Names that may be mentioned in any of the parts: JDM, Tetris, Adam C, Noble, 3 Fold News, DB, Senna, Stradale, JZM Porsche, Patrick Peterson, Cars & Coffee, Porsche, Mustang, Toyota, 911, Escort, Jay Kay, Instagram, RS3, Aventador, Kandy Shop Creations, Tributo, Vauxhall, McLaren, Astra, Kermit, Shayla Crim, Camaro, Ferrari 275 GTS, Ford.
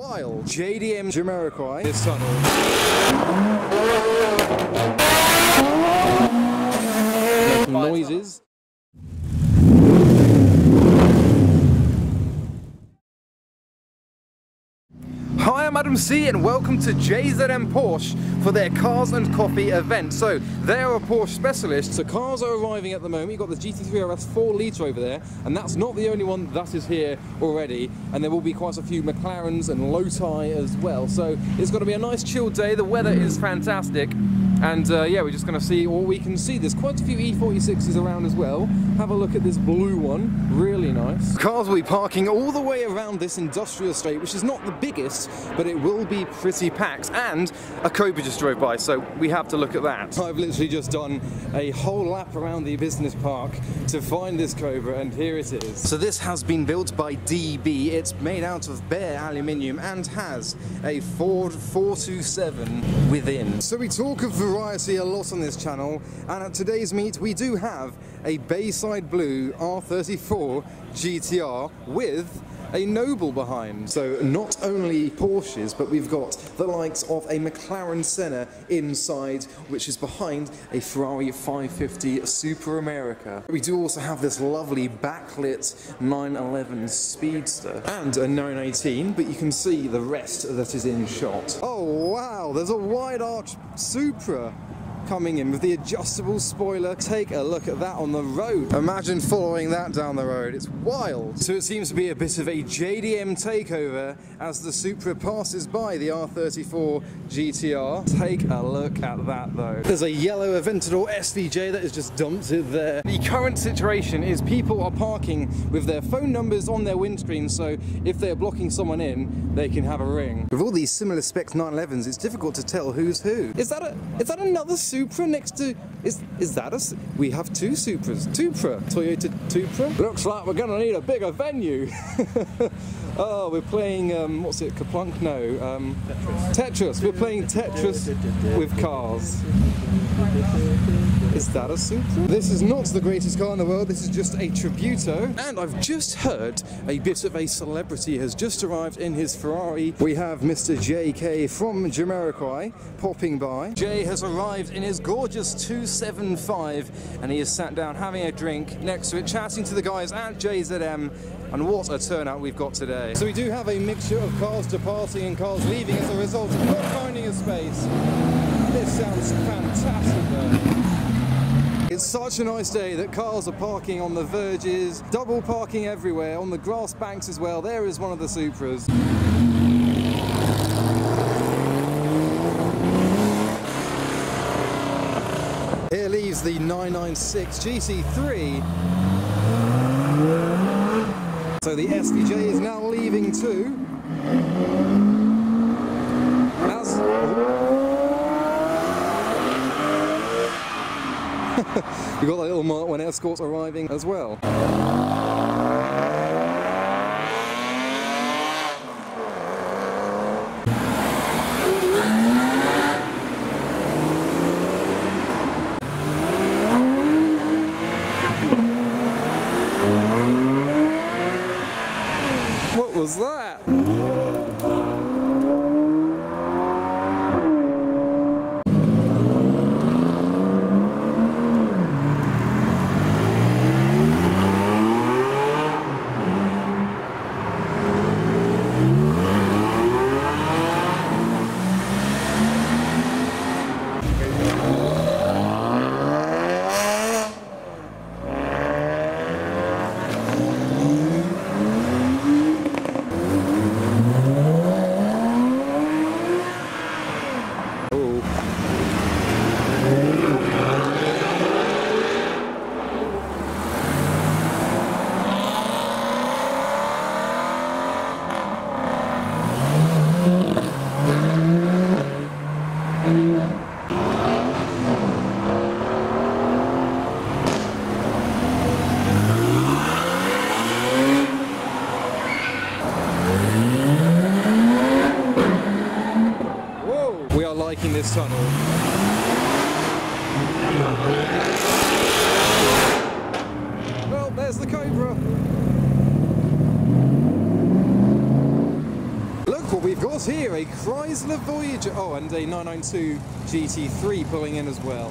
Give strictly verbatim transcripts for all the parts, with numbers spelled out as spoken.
Wild J D M Jamiroquai. This tunnel. Noises. Hi, I'm Adam C and welcome to J Z M Porsche for their Cars and Coffee event. So they are a Porsche specialist. So cars are arriving at the moment. You've got the G T three R S four litre over there, and that's not the only one that is here already. And there will be quite a few McLarens and Loti as well. So it's going to be a nice chill day. The weather is fantastic. And uh, yeah, we're just going to see all we can see. There's quite a few E forty-sixes around as well. Have a look at this blue one, really nice. Cars will be parking all the way around this industrial estate, which is not the biggest, but it will be pretty packed. And a Cobra just drove by, so we have to look at that. I've literally just done a whole lap around the business park to find this Cobra, and here it is. So this has been built by D B. It's made out of bare aluminium and has a Ford four two seven within. So we talk of variety a lot on this channel, and at today's meet we do have a Bayside Blue R thirty-four G T R with a Noble behind. So not only Porsches, but we've got the likes of a McLaren Senna inside, which is behind a Ferrari five fifty Super America. We do also have this lovely backlit nine eleven Speedster and a nine eighteen, but you can see the rest that is in shot. Oh wow, there's a wide arch Supra coming in with the adjustable spoiler. Take a look at that on the road. Imagine following that down the road, it's wild. So it seems to be a bit of a J D M takeover as the Supra passes by the R thirty-four G T R. Take a look at that though. There's a yellow Aventador S D J that has just dumped it there. The current situation is people are parking with their phone numbers on their windscreen, so if they're blocking someone in, they can have a ring. With all these similar spec nine elevens, it's difficult to tell who's who. Is that a, is that another Supra? Supra next to, is is that us? We have two Supras, Tupra, Toyota Tupra. Looks like we're gonna need a bigger venue. Oh, we're playing, um, what's it, Kaplunk? No, um, Tetris. Tetris, we're playing Tetris with cars. Is that a Supra? This is not the greatest car in the world, this is just a Tributo. And I've just heard a bit of a celebrity has just arrived in his Ferrari. We have Mister J K from Jamiroquai popping by. Jay has arrived in his gorgeous two seventy-five and he is sat down having a drink next to it, chatting to the guys at J Z M. And what a turnout we've got today. So we do have a mixture of cars departing and cars leaving as a result of not finding a space. This sounds fantastic though. It's such a nice day that cars are parking on the verges, double parking everywhere, on the grass banks as well. There is one of the Supras. Here leaves the nine ninety-six G T three. So the S D J is now leaving too. You've got that little Mark one Escort arriving as well. What was that? Liking this tunnel. Well, there's the Cobra. Look what we've got here, a Chrysler Voyager, oh, and a nine ninety-two G T three pulling in as well.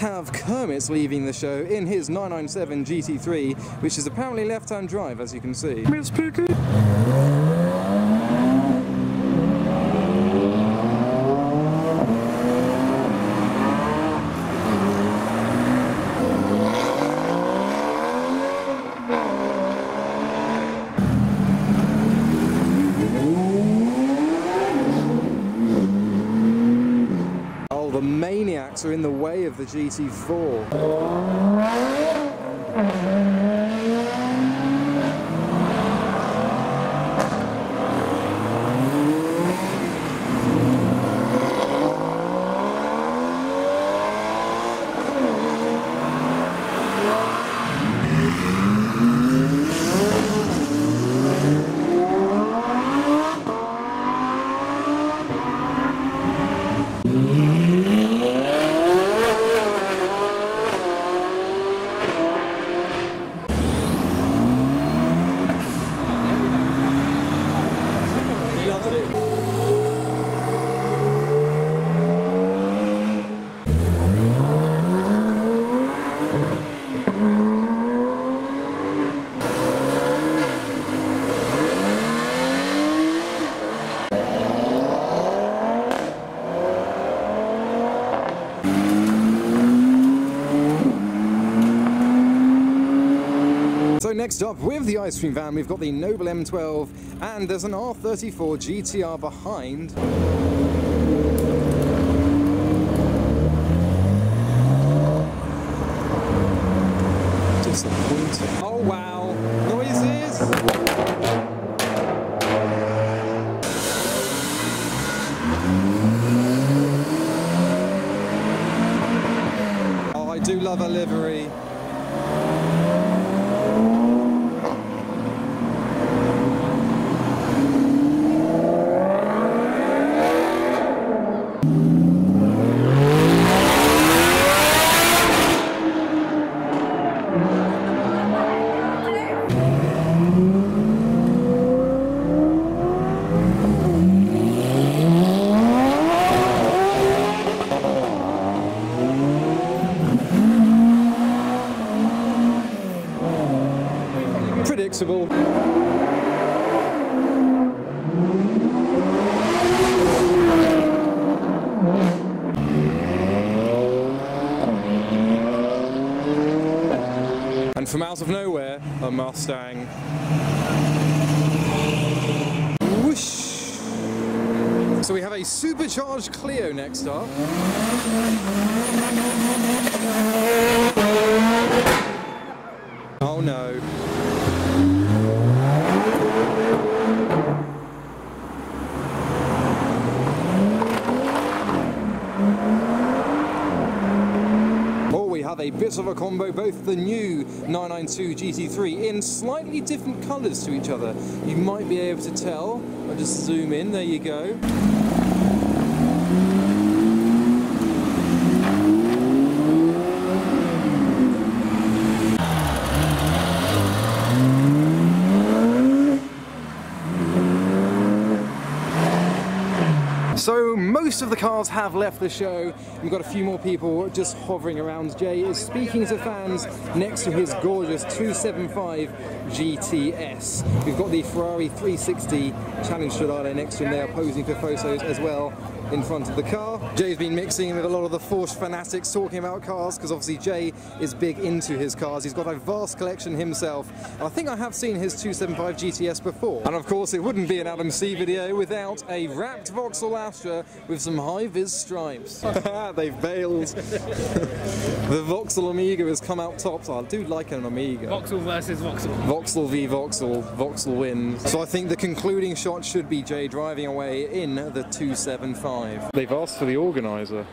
Have Kermit's leaving the show in his nine ninety-seven G T three, which is apparently left-hand drive, as you can see. Miss Piggy. Maniacs are in the way of the G T four. Next up, with the ice cream van, we've got the Noble M twelve, and there's an R thirty-four G T R behind. Disappointing. Oh wow, noises! Oh, I do love a livery. Predictable. And from out of nowhere, a Mustang. Whoosh! So we have a supercharged Clio next up. Oh no. A bit of a combo, both the new nine ninety-two G T three in slightly different colours to each other. You might be able to tell. I'll just zoom in, there you go. So most of the cars have left the show. We've got a few more people just hovering around. Jay is speaking to fans next to his gorgeous two seventy-five G T S. We've got the Ferrari three sixty Challenge Stradale next to him. They are posing for photos as well. in front of the car. Jay's been mixing with a lot of the Porsche fanatics talking about cars, because obviously Jay is big into his cars. He's got a vast collection himself, and I think I have seen his two seventy-five G T S before. And of course it wouldn't be an Adam C video without a wrapped Vauxhall Astra with some high-vis stripes. They've bailed. The Vauxhall Amiga has come out top, so I do like an Amiga. Vauxhall versus Vauxhall. Vauxhall v Vauxhall, Vauxhall wins. So I think the concluding shot should be Jay driving away in the two seventy-five. They've asked for the organiser.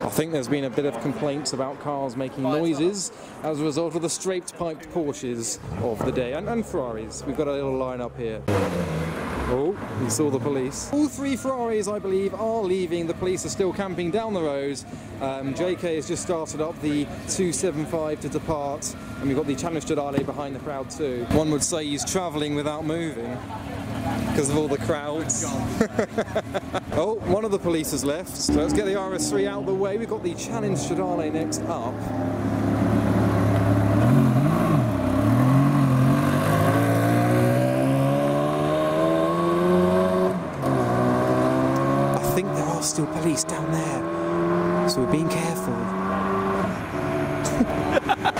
I think there's been a bit of complaints about cars making noises as a result of the straight-piped Porsches of the day, and, and Ferraris. We've got a little line up here. Oh, he saw the police. All three Ferraris, I believe, are leaving. The police are still camping down the road. Um, J K has just started up the two seventy-five to depart, and we've got the Challenge Stradale behind the crowd too. One would say he's travelling without moving, because of all the crowds. Oh, one of the police has left. So let's get the R S three out of the way. We've got the Challenge Stradale next up. I think there are still police down there, so we're being careful.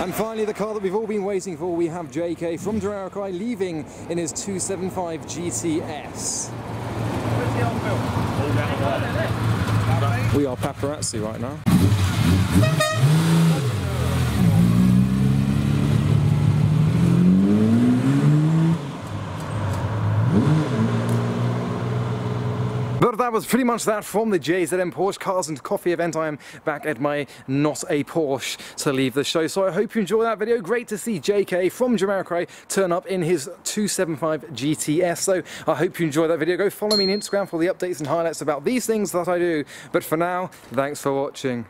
And finally, the car that we've all been waiting for, we have J K from Jamiroquai leaving in his two seventy-five G T S. We are paparazzi right now. But that was pretty much that from the J Z M Porsche Cars and Coffee event. I am back at my Not a Porsche to leave the show. So I hope you enjoy that video. Great to see J K from Jamiroquai turn up in his two seventy-five G T S. So I hope you enjoy that video. Go follow me on Instagram for the updates and highlights about these things that I do. But for now, thanks for watching.